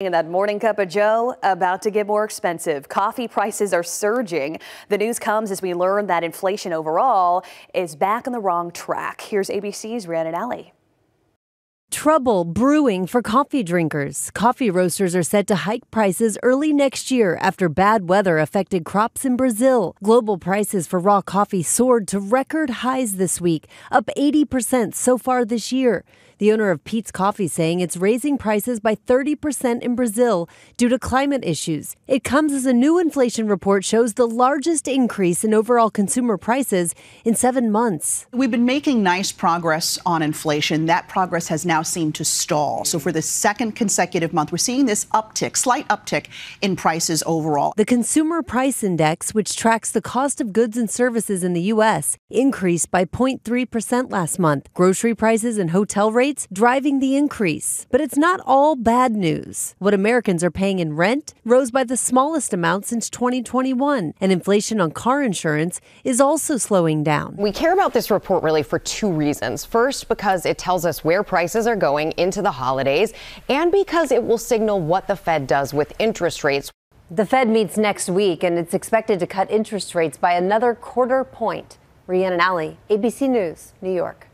And that morning cup of Joe about to get more expensive. Coffee prices are surging. The news comes as we learn that inflation overall is back on the wrong track. Here's ABC's Rhiannon Ally. Trouble brewing for coffee drinkers. Coffee roasters are set to hike prices early next year after bad weather affected crops in Brazil. Global prices for raw coffee soared to record highs this week, up 80% so far this year. The owner of Pete's Coffee saying it's raising prices by 30% in Brazil due to climate issues. It comes as a new inflation report shows the largest increase in overall consumer prices in 7 months. We've been making nice progress on inflation. That progress has now seemed to stall. So for the second consecutive month, we're seeing this uptick, slight uptick in prices overall. The Consumer Price Index, which tracks the cost of goods and services in the U.S., increased by 0.3% last month. Grocery prices and hotel rates driving the increase. But it's not all bad news. What Americans are paying in rent rose by the smallest amount since 2021, and inflation on car insurance is also slowing down. We care about this report really for two reasons. First, because it tells us where prices are going into the holidays, and because it will signal what the Fed does with interest rates. The Fed meets next week, and it's expected to cut interest rates by another quarter point. Rhiannon Ally, ABC News, New York.